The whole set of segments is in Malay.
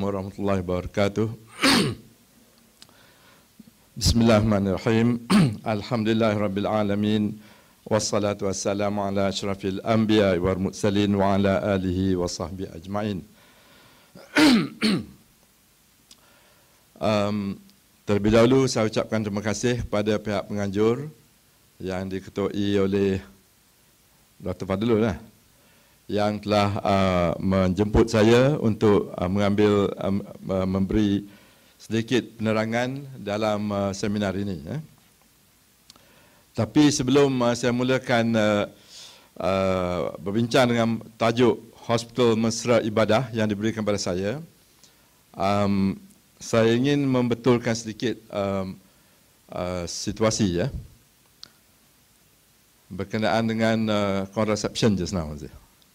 Assalamualaikum warahmatullahi wabarakatuh. Bismillahirrahmanirrahim. Alhamdulillahirabbil alamin. Wassalatu wassalamu ala asyrafil anbiya wal mursalin wa ala alihi wa sahbihi ajmain. Terlebih dahulu saya ucapkan terima kasih kepada pihak penganjur yang diketuai oleh Dr. Fadlulah yang telah menjemput saya untuk mengambil memberi sedikit penerangan dalam seminar ini. Tapi sebelum saya mulakan berbincang dengan tajuk Hospital Mesra Ibadah yang diberikan kepada saya, saya ingin membetulkan sedikit situasi berkenaan dengan contraception just now.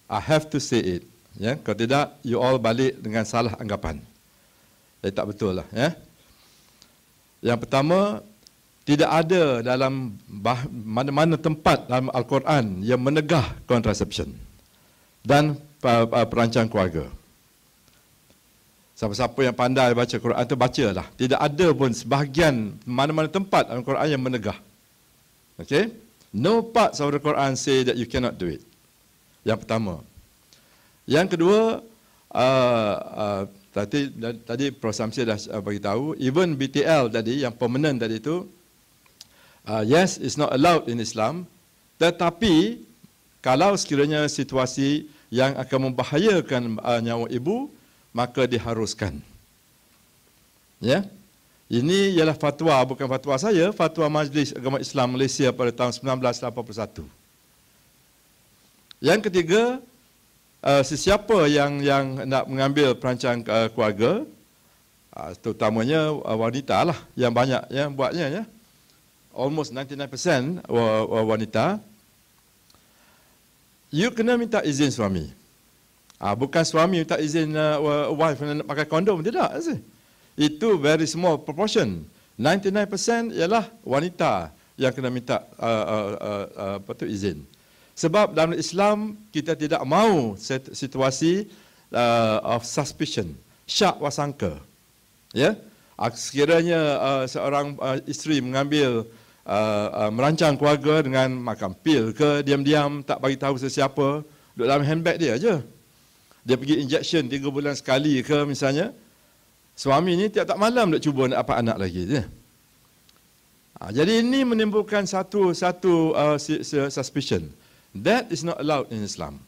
I have to say it. Ya, kalau tidak, you all balik dengan salah anggapan. Jadi tak betul lah. Ya. Yang pertama, tidak ada dalam mana-mana tempat dalam Al-Quran yang menegah contraception dan perancang keluarga. Siapa-siapa yang pandai baca Quran itu bacalah. Tidak ada pun sebahagian mana-mana tempat dalam Quran yang menegah. Okay? No parts of the Quran say that you cannot do it. Yang pertama. Yang kedua, tadi Prof. Nasri dah beritahu, even BTL tadi, yang permanent tadi itu, yes, it's not allowed in Islam. Tetapi, kalau sekiranya situasi yang akan membahayakan nyawa ibu, maka diharuskan. Ya? Ini ialah fatwa, bukan fatwa saya, fatwa Majlis Agama Islam Malaysia pada tahun 1981. Yang ketiga, sesiapa yang nak mengambil perancang keluarga, terutamanya wanita lah yang banyak yang buatnya, ya. Almost 99% wanita. You kena minta izin suami. Bukan suami minta izin wife nak pakai kondom, tidak. Itu very small proportion. 99% ialah wanita yang kena minta izin. Sebab dalam Islam kita tidak mahu situasi of suspicion, syak wasangka. Ya, sekiranya seorang isteri mengambil merancang keluarga dengan makan pil ke, diam-diam tak bagi tahu sesiapa, duduk dalam handbag dia aja. Dia pergi injection 3 bulan sekali ke misalnya. Suami ni tiap-tiap malam nak cuba nak apa anak lagi je. Jadi ini menimbulkan satu suspicion. That is not allowed in Islam.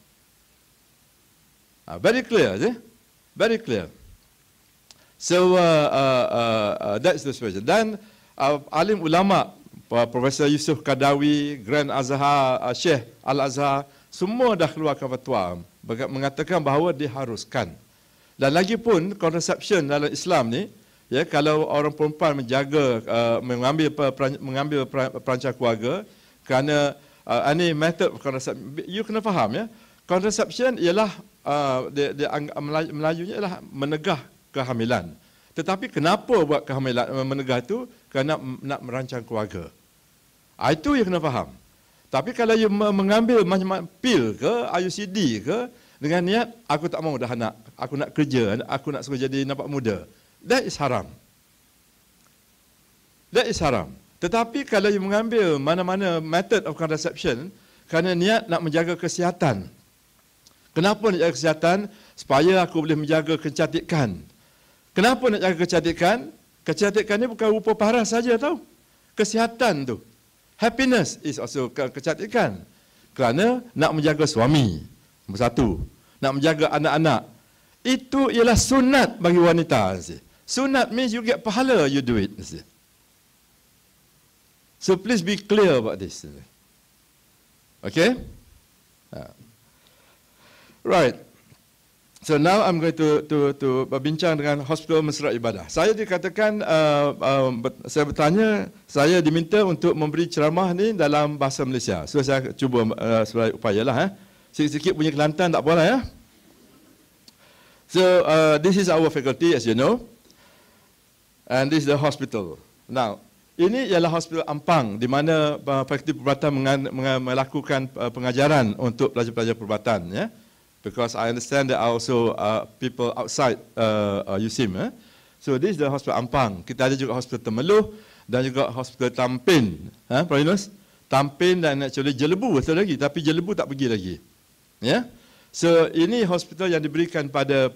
Very clear, yeah? Very clear. So that's the situation. Then alim ulama, Professor Yusuf Qadawi, Grand Azhar, Syekh Al-Azhar, semua dah keluarkan fatwa mengatakan bahawa diharuskan. Dan lagi pun contraception dalam Islam ni, ya, kalau orang perempuan menjaga mengambil perancang keluarga, kerana ini method contraception, you kena faham, ya. Contraception ialah Melayunya ialah menegah kehamilan. Tetapi kenapa buat kehamilan menegah itu? Kerana nak merancang keluarga. Itu you kena faham. Tapi kalau you mengambil macam-macam pil ke, IUCD ke, dengan niat aku tak mahu dah anak, aku nak kerja, aku nak suruh jadi nampak muda, that is haram. That is haram. Tetapi kalau you mengambil mana-mana method of contraception kerana niat nak menjaga kesihatan. Kenapa nak jaga kesihatan? Supaya aku boleh menjaga kecantikan. Kenapa nak jaga kecantikan? Kecantikan ni bukan rupa paras saja, tau. Kesihatan tu. Happiness is also kecantikan. Kerana nak menjaga suami. Nombor satu. Nak menjaga anak-anak. Itu ialah sunat bagi wanita. Sunat means you get pahala, you do it. So please be clear about this. Okay? Right. So now I'm going to berbincang dengan Hospital Mesra Ibadah. Saya dikatakan, saya bertanya, saya diminta untuk memberi ceramah ni dalam bahasa Malaysia. So saya cuba sebagai upaya lah. Sikit-sikit punya Kelantan tak apalah, ya. So this is our faculty, as you know. And this is the hospital. Now, ini ialah Hospital Ampang, di mana Fakulti Perubatan melakukan pengajaran untuk pelajar-pelajar perubatan. Ya. because I understand there are also people outside USIM. So this is the Hospital Ampang. Kita ada juga Hospital Temerloh dan juga Hospital Tampin. Prof. Tampin dan actually Jelebu betul lagi, tapi Jelebu tak pergi lagi. Yeah? So ini hospital yang diberikan pada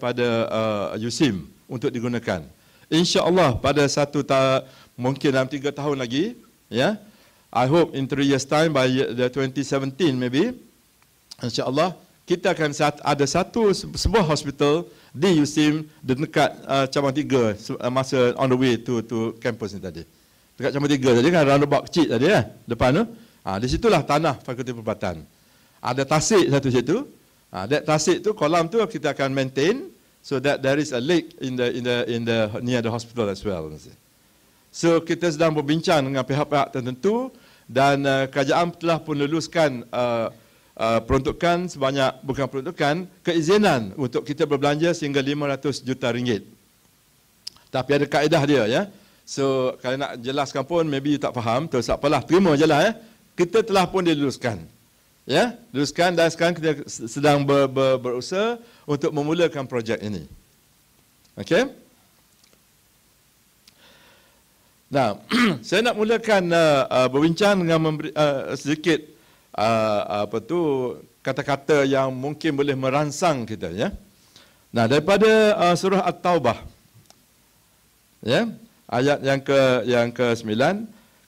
USIM untuk digunakan. InsyaAllah pada mungkin dalam 3 tahun lagi, yeah? I hope in 3 years time, by the 2017 maybe, insyaAllah kita akan ada sebuah hospital di USIM dekat Cabang 3 masa on the way to campus ni tadi. Dekat Cabang 3 tadi kan, roundabout kecil tadi kan, depan tu. Di situlah tanah Fakulti Perubatan. Ada tasik satu situ. That tasik tu, kolam tu kita akan maintain so that there is a lake in the near the hospital as well. So kita sedang berbincang dengan pihak-pihak tertentu dan kerajaan telah pun luluskan peruntukan sebanyak, bukan peruntukan, keizinan untuk kita berbelanja sehingga 500 juta ringgit. Tapi ada kaedah dia, ya. So kalau nak jelaskan pun maybe you tak faham, tak apalah, terima je lah, ya. Kita telah pun diluluskan. Ya, luluskan dan sekarang kita sedang berusaha untuk memulakan projek ini. Okey. Nah, saya nak mulakan berbincang dengan sedikit kata-kata yang mungkin boleh merangsang kita, ya. Nah, daripada surah At Taubah, ya, ayat yang ke-9,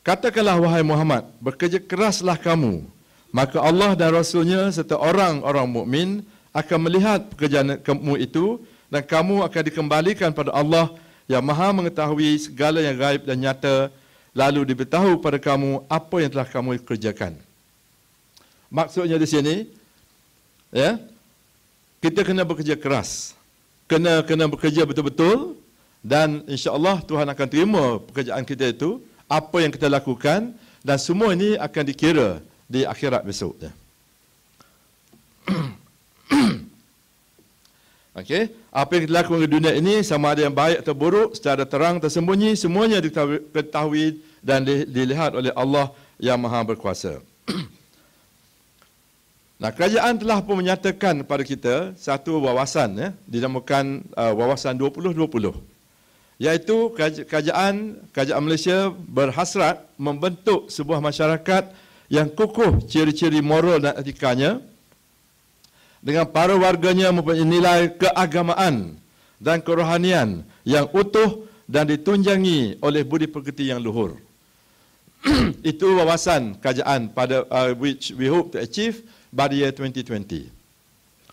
katakanlah wahai Muhammad, bekerja keraslah kamu, maka Allah dan Rasulnya serta orang-orang mukmin akan melihat pekerjaan kamu itu dan kamu akan dikembalikan pada Allah yang Maha mengetahui segala yang gaib dan nyata, lalu diberitahu pada kamu apa yang telah kamu kerjakan. Maksudnya di sini, ya, kita kena bekerja keras, kena bekerja betul-betul dan insya-Allah Tuhan akan terima pekerjaan kita itu, apa yang kita lakukan, dan semua ini akan dikira di akhirat besok. Okey, apa yang kita lakukan di dunia ini sama ada yang baik atau buruk, secara terang tersembunyi, semuanya diketahui dan dilihat oleh Allah yang Maha berkuasa. Nah, kerajaan telah pun menyatakan kepada kita satu wawasan, ya, dinamakan wawasan 2020, iaitu kerajaan Malaysia berhasrat membentuk sebuah masyarakat yang kukuh ciri-ciri moral dan etikanya, dengan para warganya mempunyai nilai keagamaan dan kerohanian yang utuh dan ditunjangi oleh budi pekerti yang luhur. Itu wawasan kerajaan pada which we hope to achieve by the year 2020.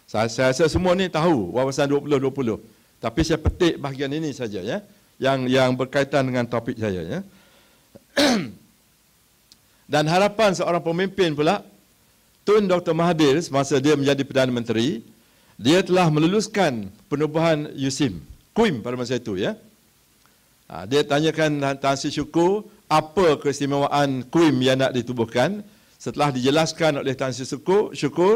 Saya rasa semua ni tahu wawasan 2020. Tapi saya petik bahagian ini saja, ya, yang berkaitan dengan topik saya, ya. Dan harapan seorang pemimpin pula, Tun Dr. Mahathir, semasa dia menjadi Perdana Menteri, dia telah meluluskan penubuhan USIM, QIM pada masa itu, ya. Dia tanyakan Tan Sri Syukur apa keistimewaan QIM yang nak ditubuhkan. Setelah dijelaskan oleh Tan Sri Syukur,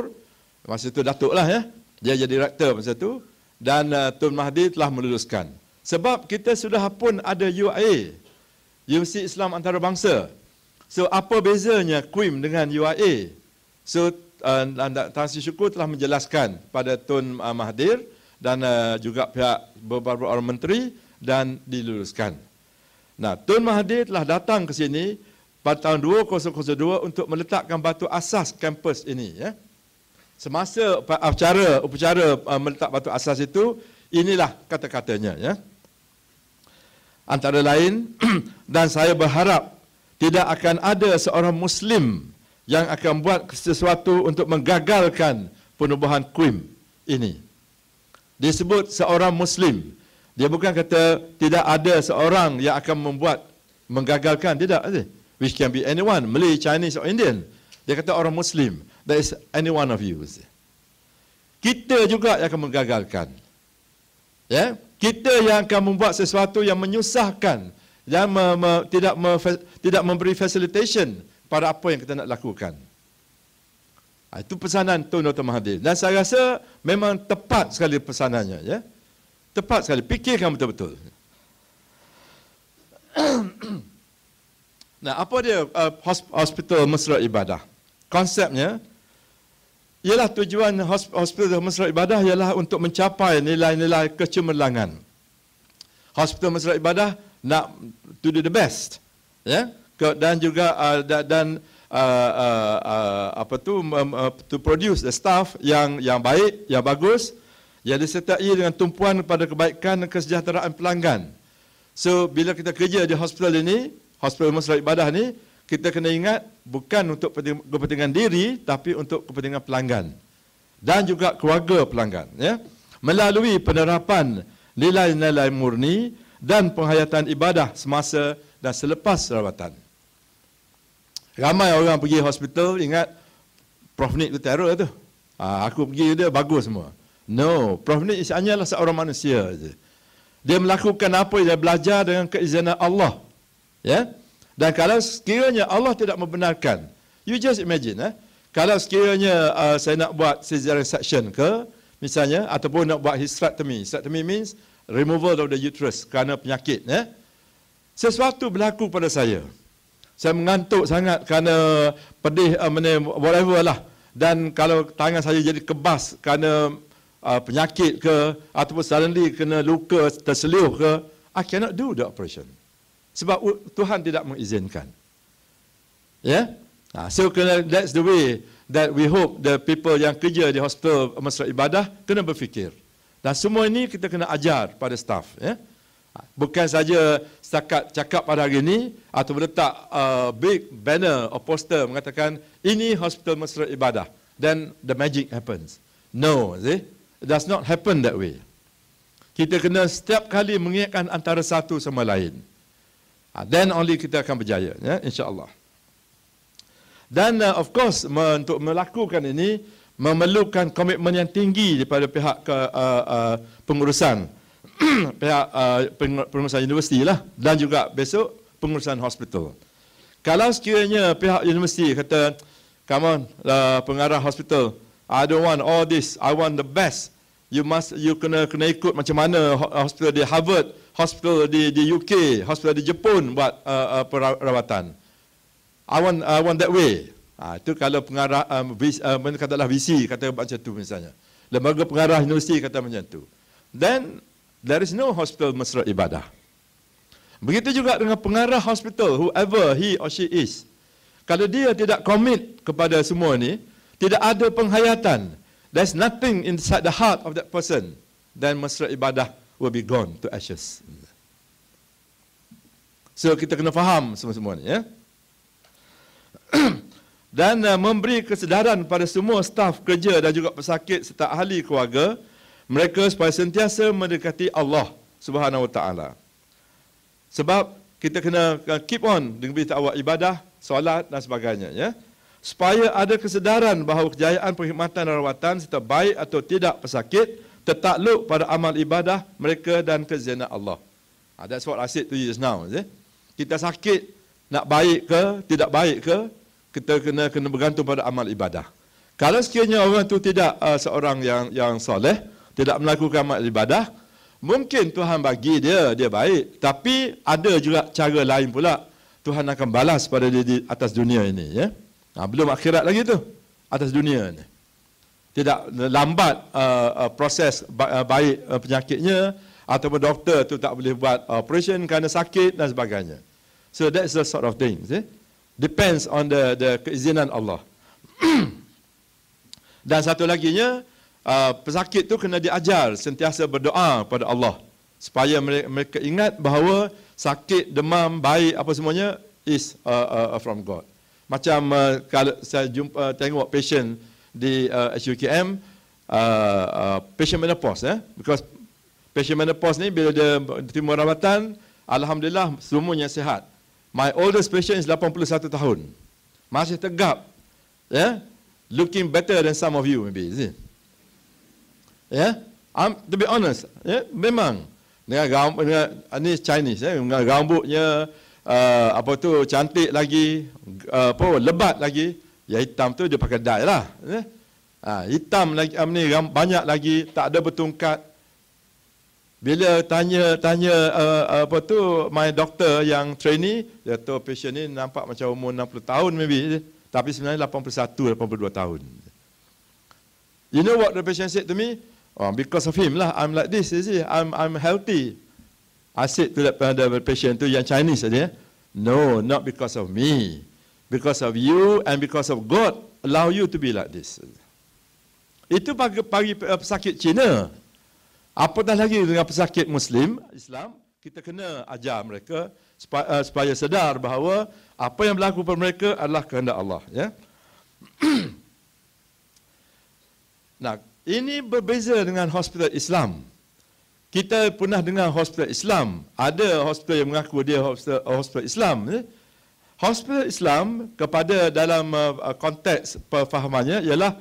masa itu Datuk lah, ya, dia jadi Rektor masa itu, dan Tun Mahathir telah meluluskan. Sebab kita sudah pun ada UIA, Universiti Islam Antarabangsa. So apa bezanya QIM dengan UIA? So Tan Sri Syukur telah menjelaskan pada Tun Mahathir dan juga pihak beberapa orang menteri dan diluluskan. Nah, Tun Mahathir telah datang ke sini pada tahun 2002 untuk meletakkan batu asas kampus ini, ya. Semasa upacara meletak batu asas itu, inilah kata-katanya, ya. Antara lain, dan saya berharap tidak akan ada seorang Muslim yang akan buat sesuatu untuk menggagalkan penubuhan QIM ini. Disebut seorang Muslim. Dia bukan kata tidak ada seorang yang akan membuat menggagalkan, tidak. Which can be anyone, Malay, Chinese or Indian. Dia kata orang Muslim, that is any one of you. Kita juga yang akan menggagalkan, ya? Kita yang akan membuat sesuatu yang menyusahkan, yang tidak memberi facilitation pada apa yang kita nak lakukan. Itu pesanan Tun Dr. Mahathir. Dan saya rasa memang tepat sekali pesanannya, ya? Tepat sekali, fikirkan betul-betul. Nah, apa dia hospital mesra ibadah? Konsepnya, Ialah tujuan Hospital Mesra Ibadah ialah untuk mencapai nilai-nilai kecemerlangan. Hospital Mesra Ibadah nak to do the best, ya, yeah? Dan juga to produce the staff yang baik, yang bagus, yang disertai dengan tumpuan pada kebaikan dan kesejahteraan pelanggan. So bila kita kerja di hospital ini, Hospital Mesra Ibadah ni, kita kena ingat bukan untuk kepentingan diri tapi untuk kepentingan pelanggan dan juga keluarga pelanggan, ya, melalui penerapan nilai-nilai murni dan penghayatan ibadah semasa dan selepas rawatan. Ramai orang pergi hospital ingat Prof Nik tu terror tu. Aku pergi dia bagus semua. No, Prof Nik hanyalah seorang manusia saja. Dia melakukan apa yang dia belajar dengan keizinan Allah. Ya. Dan kalau sekiranya Allah tidak membenarkan, you just imagine, kalau sekiranya saya nak buat cesarean section ke, misalnya, ataupun nak buat hysterectomy. Hysterectomy means removal of the uterus kerana penyakit. Sesuatu berlaku pada saya. Saya mengantuk sangat kerana pedih, whatever lah. Dan kalau tangan saya jadi kebas kerana penyakit ke, ataupun suddenly kena luka, terselioh ke, I cannot do the operation. Sebab Tuhan tidak mengizinkan. Ya? Yeah? So that's the way that we hope the people yang kerja di hospital mesra ibadah kena berfikir. Dan semua ini kita kena ajar pada staff. Yeah? Bukan saja setakat cakap pada hari ini atau letak big banner or poster mengatakan ini hospital mesra ibadah. Then the magic happens. No, see? It does not happen that way. Kita kena setiap kali mengingatkan antara satu sama lain. Then only kita akan berjaya, ya, insya-Allah. Dan of course untuk melakukan ini memerlukan komitmen yang tinggi daripada pihak pengurusan pihak pengurusan universiti lah dan juga besok pengurusan hospital. Kalau sekiranya pihak universiti kata, "Come on, pengarah hospital, I don't want all this. I want the best. You kena ikut macam mana hospital di Harvard, hospital di UK, hospital di Jepun buat perawatan. I want that way." Itu kalau pengarah katalah VC kata macam tu misalnya. Lembaga pengarah universiti kata macam tu. Then there is no hospital mesra ibadah. Begitu juga dengan pengarah hospital, whoever he or she is. Kalau dia tidak commit kepada semua ni, tidak ada penghayatan. There's nothing inside the heart of that person. Then mesra ibadah will be gone to ashes. So kita kena faham semua-semua ni, ya. Dan memberi kesedaran pada semua staf kerja dan juga pesakit serta ahli keluarga mereka supaya sentiasa mendekati Allah Subhanahu wa ta'ala. Sebab kita kena keep on dengan awak ibadah, solat dan sebagainya, ya. Supaya ada kesedaran bahawa kejayaan perkhidmatan dan rawatan serta baik atau tidak pesakit tertakluk pada amal ibadah mereka dan kezinan Allah. That's what I said to you just now. See? Kita sakit, nak baik ke, tidak baik ke, kita kena bergantung pada amal ibadah. Kalau sekiranya orang itu tidak seorang yang soleh, tidak melakukan amal ibadah, mungkin Tuhan bagi dia baik. Tapi ada juga cara lain pula Tuhan akan balas pada dia di atas dunia ini. Ya? Belum akhirat lagi tu, atas dunia ni. Tidak lambat proses baik penyakitnya ataupun doktor tu tak boleh buat operation kerana sakit dan sebagainya. So that's the sort of thing. See? Depends on the keizinan Allah. Dan satu laginya, pesakit tu kena diajar sentiasa berdoa kepada Allah supaya mereka ingat bahawa sakit, demam, baik apa semuanya is from God. Macam kalau saya tengok patient di UKM, patient menopause, because patient menopause ni bila dia terima rawatan, alhamdulillah semuanya sihat. My oldest patient is 81 tahun, masih tegap, yeah? Looking better than some of you maybe, is it? Yeah? To be honest, yeah? Memang dengan ini Chinese, yeah? Dengan rambutnya apa tu cantik lagi, lebat lagi. Ya, hitam tu dia pakai dye lah. Hitam lagi, ni banyak lagi, tak ada bertungkat. Bila tanya apa tu my doctor yang trainee, dia tahu patient ni nampak macam umur 60 tahun maybe, tapi sebenarnya 81, 82 tahun. You know what the patient said to me? Oh, because of him lah, I'm like this, you see, I'm healthy. I said to the patient, to yang Chinese saja, no, not because of me. Because of you and because of God allow you to be like this. Itu bagi pesakit Cina. Apatah lagi dengan pesakit Muslim, Islam, kita kena ajar mereka supaya sedar bahawa apa yang berlaku pada mereka adalah kehendak Allah. Ya? Nah, ini berbeza dengan hospital Islam. Kita pernah dengar hospital Islam. Ada hospital yang mengaku dia hospital Islam. Hospital Islam kepada dalam konteks perfahamannya ialah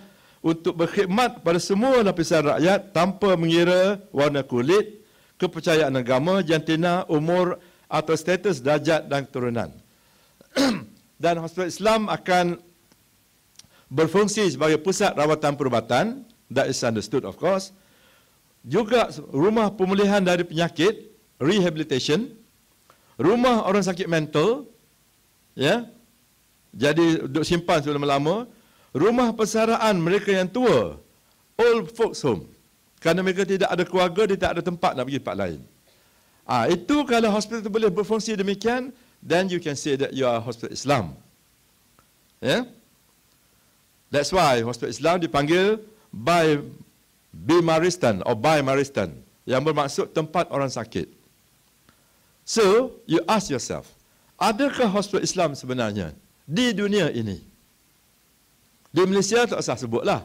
untuk berkhidmat pada semua lapisan rakyat tanpa mengira warna kulit, kepercayaan agama, jantina, umur atau status, darjat dan keturunan. Dan hospital Islam akan berfungsi sebagai pusat rawatan perubatan, that is understood of course. Juga rumah pemulihan dari penyakit, rehabilitation, rumah orang sakit mental, ya, jadi duduk simpan selama lama, rumah persaraan mereka yang tua, old folks home, kerana mereka tidak ada keluarga, dia tak ada tempat nak pergi tempat lain. Itu kalau hospital boleh berfungsi demikian, then you can say that you are hospital Islam. Yeah? That's why hospital Islam dipanggil by Bimaristan or Bimaristan, yang bermaksud tempat orang sakit. So, you ask yourself, adakah hospital Islam sebenarnya di dunia ini? Di Malaysia tak usah sebutlah.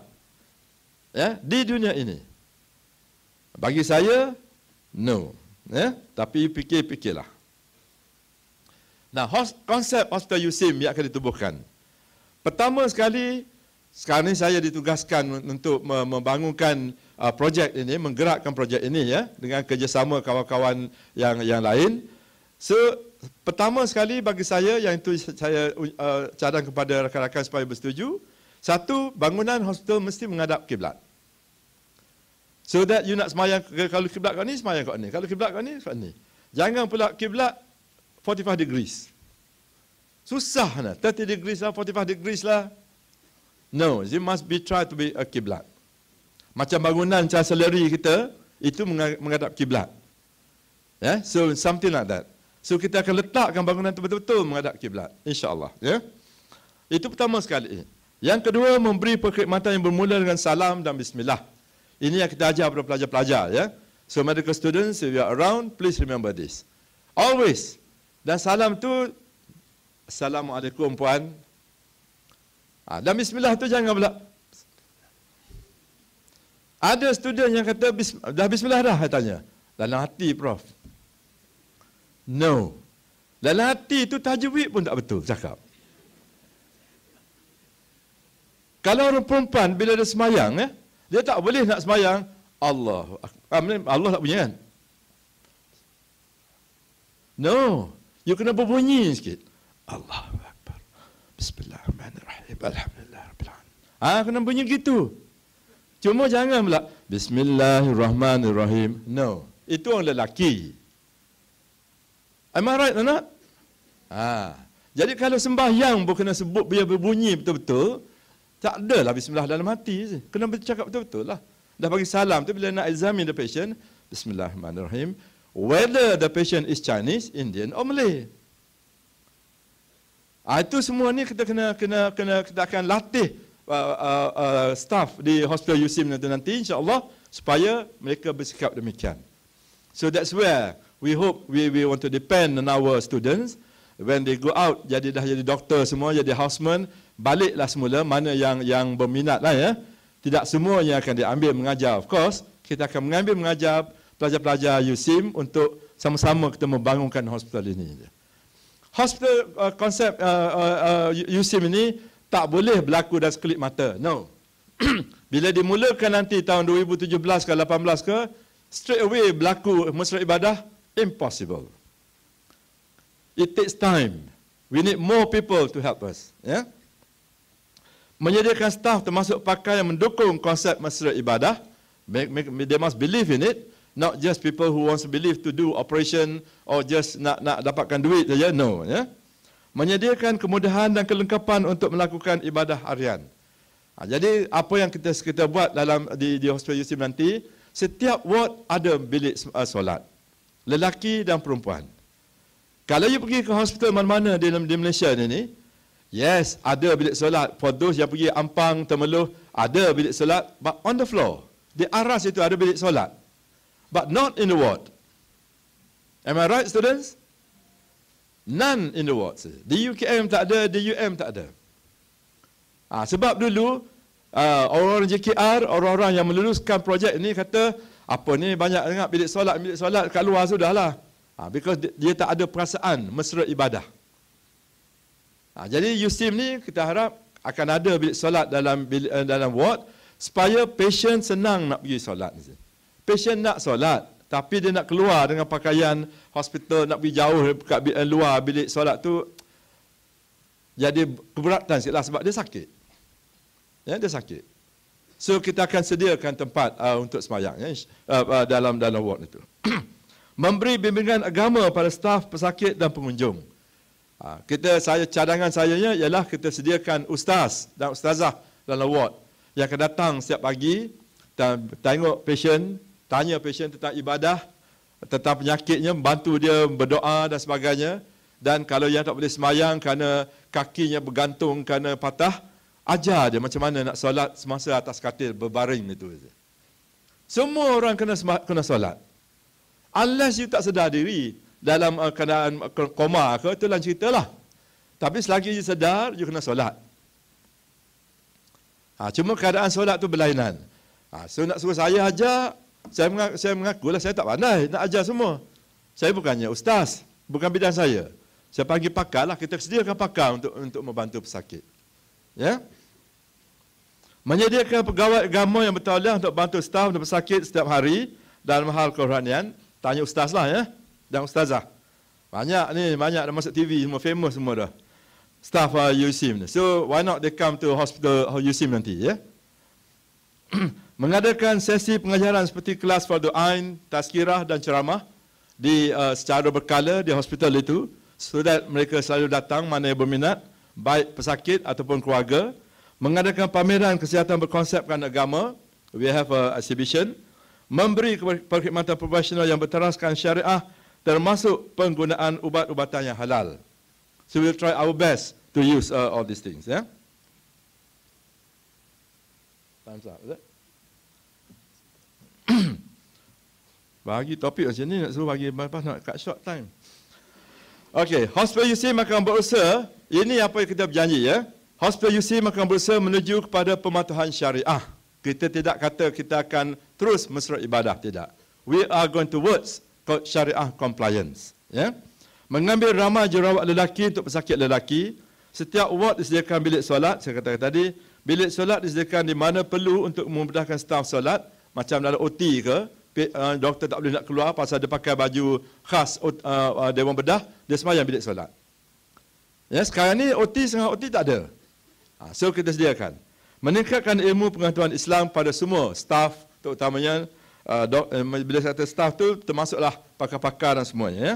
Ya, di dunia ini. Bagi saya, no. Ya, tapi fikir-fikirlah. Nah, konsep hospital USIM yang akan ditubuhkan. Pertama sekali, sekarang ini saya ditugaskan untuk membangunkan projek ini, menggerakkan projek ini ya, dengan kerjasama kawan-kawan yang lain. So, pertama sekali bagi saya, yang itu saya cadang kepada rakan-rakan supaya bersetuju, satu, bangunan hospital mesti menghadap kiblat. So that you nak semayang, kalau kiblat kat ni, semayang kat ni. Kalau kiblat kat ni, kat ni. Jangan pula kiblat 45 degrees. Susah lah, 30 degrees lah, 45 degrees lah. No, you must try to be a kiblat. Macam bangunan chancellery kita, itu menghadap kiblat. Yeah? So, something like that. So, kita akan letakkan bangunan itu betul-betul menghadap kiblat. InsyaAllah. Yeah? Itu pertama sekali. Yang kedua, memberi perkhidmatan yang bermula dengan salam dan bismillah. Ini yang kita ajar kepada pelajar-pelajar. Yeah? So, medical students, if you are around, please remember this. Always. Dan salam tu, Assalamualaikum puan. Dan bismillah tu jangan pula. Ada student yang kata, dah bismillah dah, saya tanya. Dalam hati, Prof. No. Dalam hati tu tajwid pun tak betul, cakap. Kalau orang perempuan, bila dia semayang, dia tak boleh nak semayang, Allah tak punya kan? No. You kena berbunyi sikit. Allah. Bismillahirrahmanirrahim. Alhamdulillahirrahmanirrahim. Kena bunyi gitu. Cuma jangan pula Bismillahirrahmanirrahim. No. Itu orang lelaki. Am I right or not? Jadi kalau sembahyang pun kena sebut biar berbunyi betul-betul. Tak adalah Bismillah dalam hati. Kena bercakap betul-betul lah. Dah bagi salam tu bila nak examine the patient. Bismillahirrahmanirrahim. Whether the patient is Chinese, Indian or Malay. Itu semua ni kita kita akan latih staff di hospital USIM nanti insya-Allah supaya mereka bersikap demikian. So that's where we hope we want to depend on our students when they go out jadi doktor semua, jadi houseman, baliklah semula mana yang berminatlah ya. Tidak semuanya akan diambil mengajar. Of course, kita akan mengambil mengajar pelajar-pelajar USIM untuk sama-sama kita membangunkan hospital ini. Hospital konsep USIM ini tak boleh berlaku dalam sekelip mata. No. Bila dimulakan nanti tahun 2017 ke 18 ke, straight away berlaku mesra ibadah, impossible. It takes time. We need more people to help us. Yeah? Menyediakan staff termasuk pakar yang mendukung konsep mesra ibadah. They must believe in it. Not just people who wants to believe to do operation or just nak dapatkan duit saja, no. Yeah? Menyediakan kemudahan dan kelengkapan untuk melakukan ibadah harian. Jadi apa yang kita buat dalam di Hospital USIM nanti, setiap ward ada bilik solat. Lelaki dan perempuan. Kalau you pergi ke hospital mana-mana di Malaysia ni, yes, ada bilik solat. For those yang pergi Ampang, Temerloh, ada bilik solat. But on the floor, di aras itu ada bilik solat. But not in the ward. Am I right, students? None in the wards. Di UKM tak ada, di UM tak ada. Sebab dulu orang-orang JKR, orang-orang yang meluluskan projek ini kata, apa ni banyak sangat bilik solat kat luar sudahlah. Because dia tak ada perasaan mesra ibadah. Jadi USIM ni kita harap akan ada bilik solat dalam ward supaya patient senang nak pergi solat. Patient nak solat tapi dia nak keluar dengan pakaian hospital, nak pergi jauh kat luar bilik solat tu, jadi keberatan sikitlah sebab dia sakit. Ya, dia sakit. So kita akan sediakan tempat untuk sembahyang dalam ward itu. Memberi bimbingan agama pada staf, pesakit dan pengunjung. Cadangan sayanya ialah kita sediakan ustaz dan ustazah dalam ward yang akan datang setiap pagi dan tengok patient, tanya patient tentang ibadah, tentang penyakitnya, bantu dia berdoa dan sebagainya. Dan kalau yang tak boleh sembahyang kerana kakinya bergantung kerana patah, ajar dia macam mana nak solat semasa atas katil berbaring itu. Semua orang kena solat. Unless you tak sedar diri dalam keadaan koma ke, itu lain ceritalah. Tapi selagi you sedar, you kena solat. Cuma keadaan solat tu berlainan. So nak suruh saya ajar, saya mengakulah saya tak pandai nak ajar semua. Saya bukannya ustaz, bukan bidang saya. Saya panggil pakar lah, kita sediakan pakar untuk membantu pesakit. Ya? Menyediakan pegawai agama yang bertauliah untuk bantu staf dan pesakit setiap hari dalam hal kerohanian. Tanya ustaz lah ya, dan ustazah. Banyak dah masuk TV, semua famous semua dah. Staff USIM ni. So why not they come to hospital USIM nanti ya. Mengadakan sesi pengajaran seperti kelas fardhu ain, tazkirah dan ceramah di secara berkala di hospital itu, so that mereka selalu datang mana yang berminat, baik pesakit ataupun keluarga. Mengadakan pameran kesihatan berkonsepkan agama, we have an exhibition. Memberi perkhidmatan profesional yang berteraskan syariah, termasuk penggunaan ubat-ubatan yang halal. So we'll try our best to use all these things. Yeah? Time's up, is it? Bagi topik macam ni, nak suruh bagi bypass, nak cut short time. Okay, Hospital USIM akan berusaha, ini apa yang kita berjanji ya. Hospital USIM akan berusaha menuju kepada pematuhan syariah. Kita tidak kata kita akan terus mesra ibadah, tidak. We are going towards syariah compliance. Ya. Mengambil ramai jerawat lelaki untuk pesakit lelaki. Setiap ward disediakan bilik solat, saya katakan tadi. Bilik solat disediakan di mana perlu untuk memudahkan staf solat. Macam dalam OT ke, doktor tak boleh nak keluar pasal dia pakai baju khas Dewan Bedah, dia sembahyang bilik solat. Ya, sekarang ni setengah OT tak ada. So kita sediakan. Meningkatkan ilmu pengetahuan Islam pada semua staf, terutamanya bila saya kata staf tu termasuklah pakar-pakar dan semuanya ya.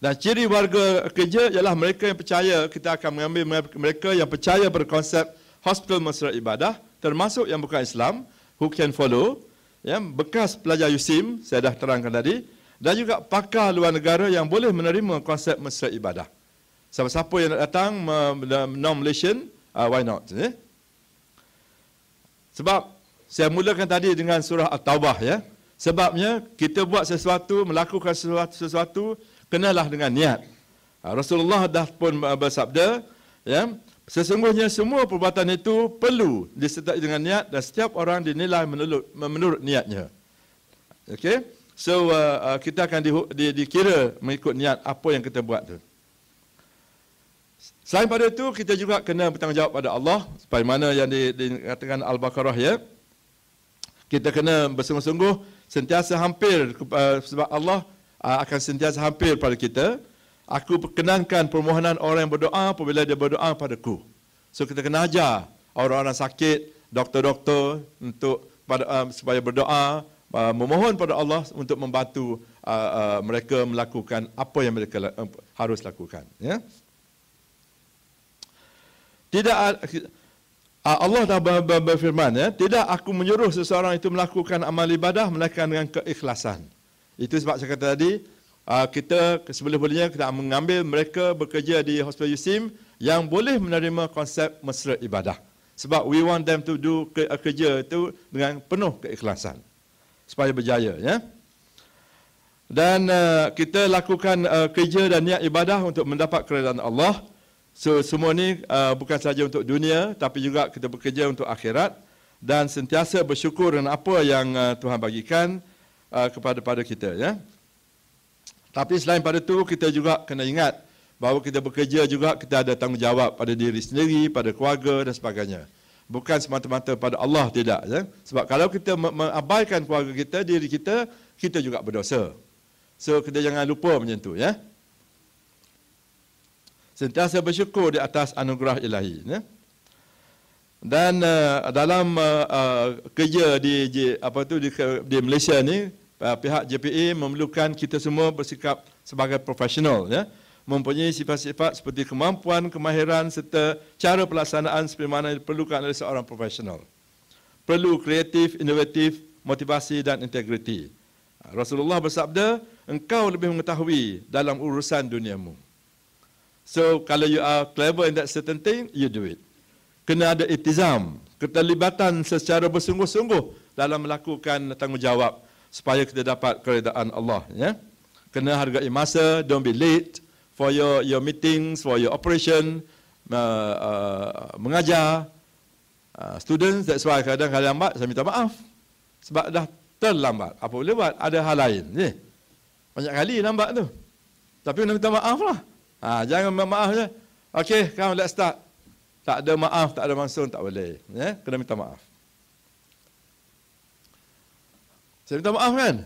Dan ciri warga kerja ialah mereka yang percaya, kita akan mengambil mereka yang percaya berkonsep hospital mesra ibadah, termasuk yang bukan Islam, who can follow. Ya, bekas pelajar USIM, saya dah terangkan tadi, dan juga pakar luar negara yang boleh menerima konsep mesra ibadah. Siapa-siapa yang nak datang non-Malaysian, why not? Ya? Sebab saya mulakan tadi dengan surah At Taubah ya. Sebabnya kita buat sesuatu, melakukan sesuatu, kenalah dengan niat. Rasulullah dah pun bersabda ya, sesungguhnya semua perbuatan itu perlu disertai dengan niat dan setiap orang dinilai menurut niatnya. Okay, so kita akan dikira mengikut niat apa yang kita buat tu. Selain pada itu, kita juga kena bertanggungjawab pada Allah. Supaya mana yang dikatakan Al-Baqarah ya, kita kena bersungguh-sungguh sentiasa hampir, sebab Allah akan sentiasa hampir pada kita. Aku perkenankan permohonan orang yang berdoa apabila dia berdoa padaku. So kita kena ajar orang-orang sakit, doktor-doktor untuk supaya berdoa, memohon pada Allah untuk membantu mereka melakukan apa yang mereka harus lakukan. Ya? Tidak Allah dah berfirman, ya, tidak aku menyuruh seseorang itu melakukan amal ibadah melainkan dengan keikhlasan. Itu sebab saya kata tadi, kita sebelum-belumnya kita mengambil mereka bekerja di Hospital USIM yang boleh menerima konsep mesra ibadah. Sebab we want them to do kerja itu dengan penuh keikhlasan supaya berjaya, ya. Dan kita lakukan kerja dan niat ibadah untuk mendapat keredaan Allah. So, semua ini bukan sahaja untuk dunia, tapi juga kita bekerja untuk akhirat dan sentiasa bersyukur dengan apa yang Tuhan bagikan kepada kita, ya. Tapi selain pada itu, kita juga kena ingat bahawa kita bekerja juga, kita ada tanggungjawab pada diri sendiri, pada keluarga dan sebagainya. Bukan semata-mata pada Allah, tidak, ya. Sebab kalau kita mengabaikan keluarga kita, diri kita, kita juga berdosa. So, kita jangan lupa macam itu, ya. Sentiasa bersyukur di atas anugerah ilahi, ya. Dan dalam kerja di Malaysia ni, pihak JPA memerlukan kita semua bersikap sebagai profesional, ya, mempunyai sifat-sifat seperti kemampuan, kemahiran serta cara pelaksanaan seperti mana diperlukan oleh seorang profesional. Perlu kreatif, inovatif, motivasi dan integriti. Rasulullah bersabda, engkau lebih mengetahui dalam urusan duniamu. So, kalau you are clever in that certain thing, you do it. Kena ada iltizam, keterlibatan secara bersungguh-sungguh dalam melakukan tanggungjawab supaya kita dapat keredaan Allah, ya. Kena hargai masa, don't be late for your meetings, for your operation, mengajar. Students, that's why kadang-kadang lambat, saya minta maaf. Sebab dah terlambat. Apa boleh buat? Ada hal lain, ya. Banyak kali lambat tu. Tapi nak minta maaf lah. Jangan minta maaf je. Okay, come let's start. Tak ada maaf, tak ada maksud, tak boleh, ya. Kena minta maaf. Saya minta maaf kan?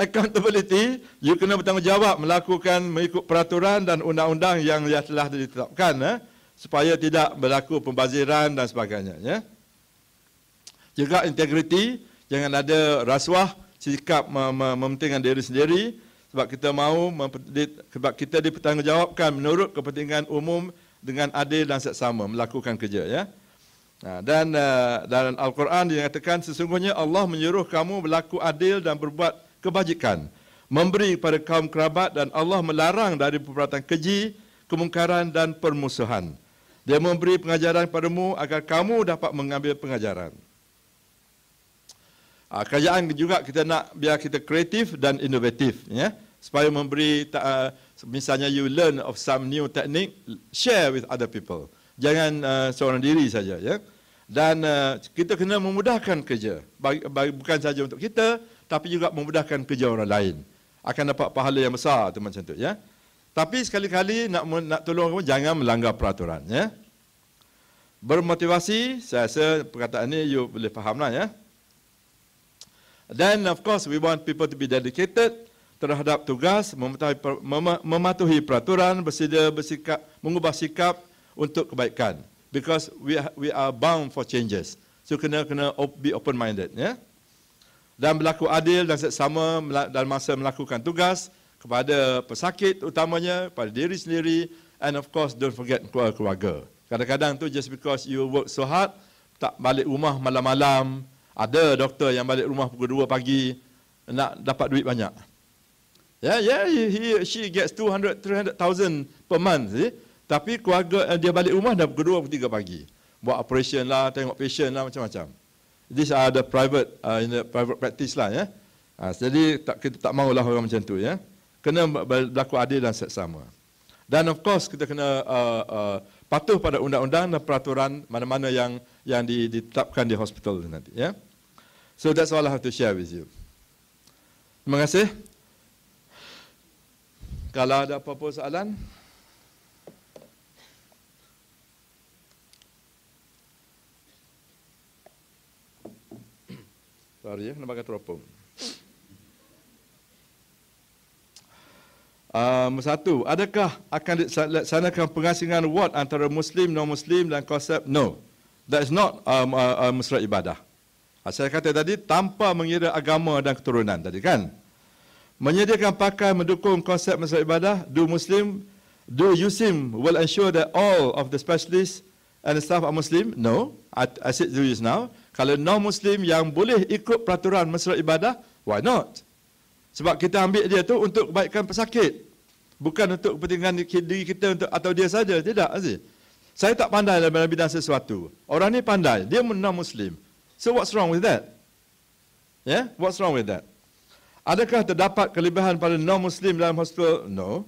Accountability, you kena bertanggungjawab melakukan mengikut peraturan dan undang-undang yang telah ditetapkan, ya, supaya tidak berlaku pembaziran dan sebagainya, ya. Juga integriti, jangan ada rasuah, sikap mementingkan diri sendiri. Sebab kita dipertanggungjawabkan menurut kepentingan umum dengan adil dan seksama melakukan kerja, ya. Dan dalam Al-Quran dinyatakan sesungguhnya Allah menyuruh kamu berlaku adil dan berbuat kebajikan, memberi kepada kaum kerabat, dan Allah melarang dari perbuatan keji, kemungkaran dan permusuhan. Dia memberi pengajaran padamu agar kamu dapat mengambil pengajaran. Kerajaan juga kita nak biar kita kreatif dan inovatif, ya, supaya memberi misalnya you learn of some new technique, share with other people. Jangan seorang diri saja, ya. Dan kita kena memudahkan kerja, bukan saja untuk kita tapi juga memudahkan kerja orang lain. Akan dapat pahala yang besar tu macam tu, ya. Tapi sekali-kali nak tolong kamu jangan melanggar peraturan, ya. Bermotivasi, saya rasa perkataan ni you boleh fahamlah, ya. Then of course we want people to be dedicated terhadap tugas, mematuhi peraturan, bersikap, mengubah sikap untuk kebaikan. Because we are bound for changes. So kena be open minded, ya. Dan berlaku adil dan seksama dalam masa melakukan tugas kepada pesakit utamanya, pada diri sendiri, and of course don't forget keluarga. Kadang-kadang tu just because you work so hard tak balik rumah malam-malam. Ada doktor yang balik rumah pukul 2 pagi nak dapat duit banyak. Yeah, she gets 200,000-300,000 per month. See? Tapi keluarga dia balik rumah dah pukul 2 pukul 3 pagi. Buat operation lah, tengok patient lah, macam-macam. These are the private private practice lah, ya. Jadi kita tak mahulah orang macam tu, ya. Kena berlaku adil dan seksama. Dan of course kita kena patuh pada undang-undang dan peraturan mana-mana yang ditetapkan di hospital nanti, ya. So that's all I have to share with you. Terima kasih. Kalau ada apa-apa soalan? Sorry, kena pakai teropong. Satu, adakah akan dilaksanakan pengasingan ward antara Muslim, non-Muslim dan konsep no? That is not mesra ibadah. Saya kata tadi, tanpa mengira agama dan keturunan tadi kan. Menyediakan pakaian mendukung konsep mesra ibadah, do Muslim Do USIM will ensure that all of the specialists and the staff are Muslim? No. I said this now. Kalau non-Muslim yang boleh ikut peraturan mesra ibadah, why not? Sebab kita ambil dia tu untuk kebaikan pesakit. Bukan untuk kepentingan diri kita untuk, atau dia saja. Tidak, Aziz. Saya tak pandai dalam bidang sesuatu. Orang ni pandai. Dia non-Muslim. So what's wrong with that? Yeah, what's wrong with that? Adakah terdapat kelebihan pada non-Muslim dalam hospital? No.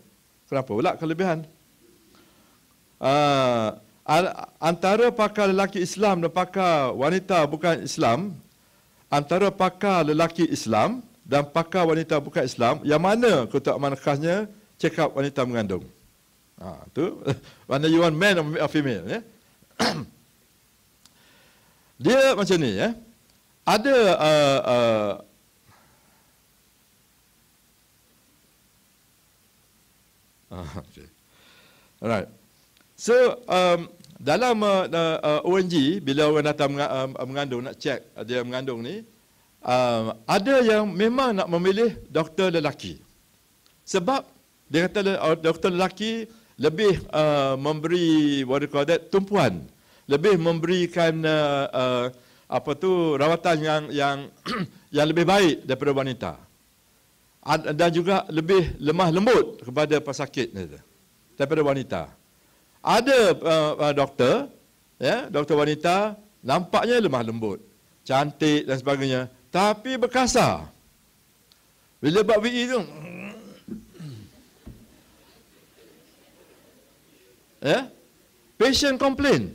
Kenapa pula kelebihan? Antara pakar lelaki Islam dan pakar wanita bukan Islam, antara pakar lelaki Islam dan pakar wanita bukan Islam, yang mana keutamaan khasnya check up wanita mengandung? Tu, whether you want man or female. Yeah? Dia macam ni. Yeah? Ada okay. Alright. So dalam ONG bila orang datang mengandung nak check dia mengandung ni, ada yang memang nak memilih doktor lelaki. Sebab dia kata doktor lelaki lebih memberi what do you call that, tumpuan, lebih memberikan apa tu rawatan yang yang lebih baik daripada wanita. Dan juga lebih lemah lembut kepada pesakit daripada wanita. Ada doktor, ya, doktor wanita nampaknya lemah lembut, cantik dan sebagainya, tapi berkasar. Bila buat VI tu, ya, patient complain.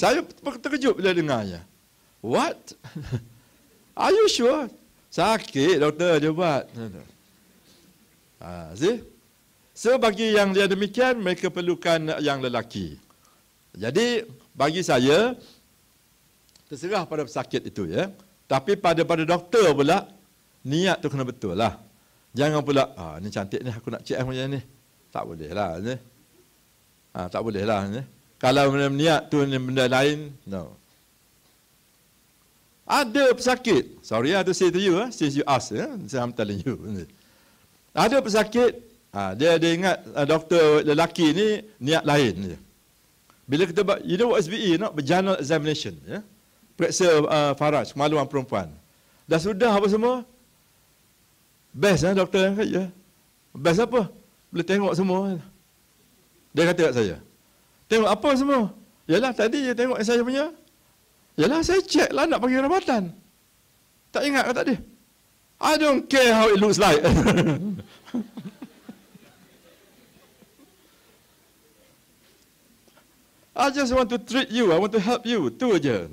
Saya terkejut bila dengarnya. What? Are you sure? Sakit doktor dia buat. See? So, bagi yang dia demikian, mereka perlukan yang lelaki. Jadi, bagi saya, terserah pada pesakit itu. Ya. Tapi pada doktor pula, niat tu kena betul lah. Jangan pula, ni cantik ni, aku nak check macam ni. Tak boleh lah. Tak boleh lah. Kalau niat tu benda lain, no. Ada pesakit. Sorry, I have to say to you, since you ask, I'm telling you. Ada pesakit, dia ingat doktor lelaki ni niat lain je. Bila kita buat, you know what SBE, not? General examination. Yeah? Periksa faraj, kemaluan perempuan. Dah sudah apa semua? Best lah doktor yang kata. Yeah. Best apa? Boleh tengok semua. Dia kata kat saya. Tengok apa semua? Yalah tadi dia tengok saya punya. Yalah saya check lah nak bagi rawatan. Tak ingat ke tadi? I don't care how it looks like. I just want to treat you. I want to help you. Tu aja.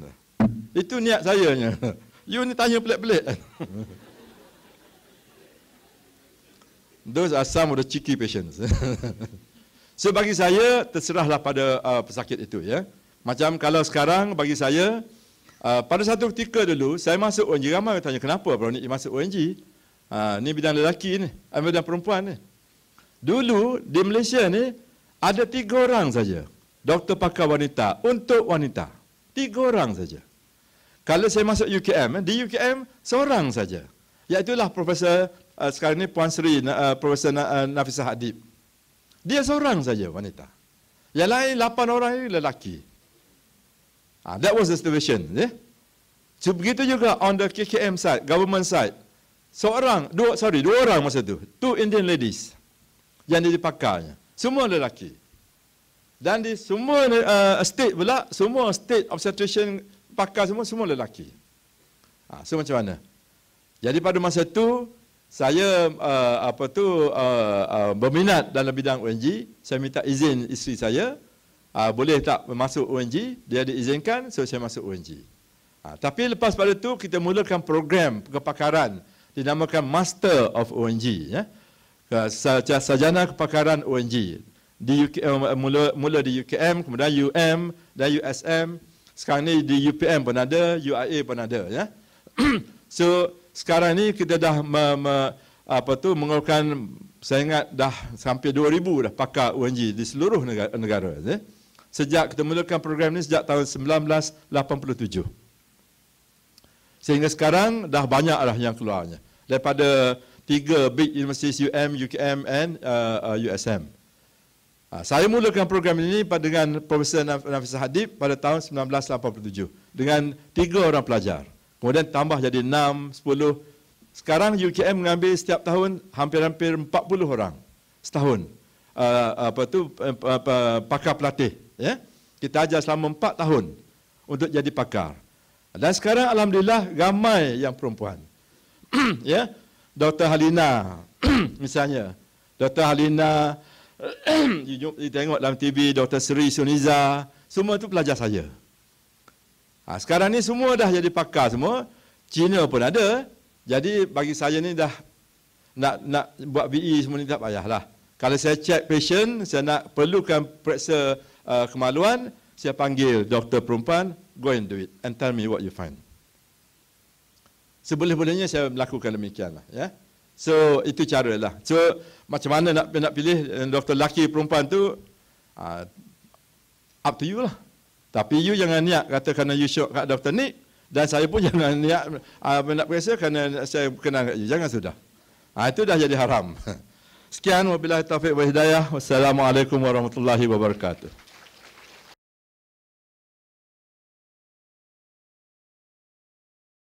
Itu niat sayanya. You ni tanya pelik-pelik. Those are some of the cheeky patients. So bagi saya, terserahlah pada pesakit itu. Ya. Macam kalau sekarang bagi saya, pada satu ketika dulu, saya masuk ONG. Ramai tanya, kenapa bro ni masuk ONG? Ni bidang lelaki ni. Bidang perempuan ni. Dulu di Malaysia ni, ada 3 orang saja. Doktor pakar wanita untuk wanita. 3 orang saja. Kalau saya masuk UKM, di UKM seorang saja. Iaitulah Profesor sekarang ni Puan Sri, Profesor Nafisah Adib. Dia seorang saja wanita. Yang lain 8 orang ini lelaki. That was the situation. Yeah? So begitu juga on the KKM side, government side. Dua orang masa tu. 2 Indian ladies yang dia dipakarnya. Semua lelaki. Dan di semua state pula, semua state obstetrician pakar semua lelaki. So macam mana? Jadi pada masa tu, saya berminat dalam bidang ONG. Saya minta izin isteri saya, boleh tak masuk ONG? Dia diizinkan, so saya masuk ONG. Tapi lepas pada tu, kita mulakan program kepakaran dinamakan Master of ONG. Ya? Sarjana kepakaran ONG. Di UKM, mula di UKM, kemudian UM dan USM. Sekarang ni di UPM pun ada, UIA pun ada. Ya? So sekarang ni kita dah mengeluarkan, saya ingat dah hampir 2,000 dah pakar ONG di seluruh negara. Ya? Sejak kita mulakan program ni sejak tahun 1987. Sehingga sekarang dah banyak dah yang keluarnya. Daripada 3 tiga big universities UM, UKM and USM. Saya mulakan program ini dengan Profesor Nafisah Adib pada tahun 1987 dengan 3 orang pelajar. Kemudian tambah jadi 6, 10. Sekarang UKM mengambil setiap tahun hampir-hampir 40 orang setahun. Pakar pelatih, ya. Kita ajar selama 4 tahun untuk jadi pakar. Dan sekarang alhamdulillah ramai yang perempuan. Ya. Dr. Halina misalnya. Dr. Halina you tengok dalam TV, Dr. Sri Suniza, semua tu pelajar saya. Sekarang ni semua dah jadi pakar semua. Cina pun ada. Jadi bagi saya ni dah nak buat BE semua ni tak payahlah. Kalau saya check patient, saya nak perlukan periksa kemaluan, saya panggil doktor perempuan, go and do it and tell me what you find. Seboleh-bolehnya saya melakukan demikianlah, ya. So itu caralah. So macam mana nak pilih doktor lelaki perempuan tu up to you lah. Tapi you jangan niat kata kerana you syok kat doktor ni, dan saya pun jangan niat nak periksa kerana saya kenal kat you. Jangan sudah. Itu dah jadi haram. Sekian, wabillahi taufiq wa hidayah. Wassalamualaikum warahmatullahi wabarakatuh.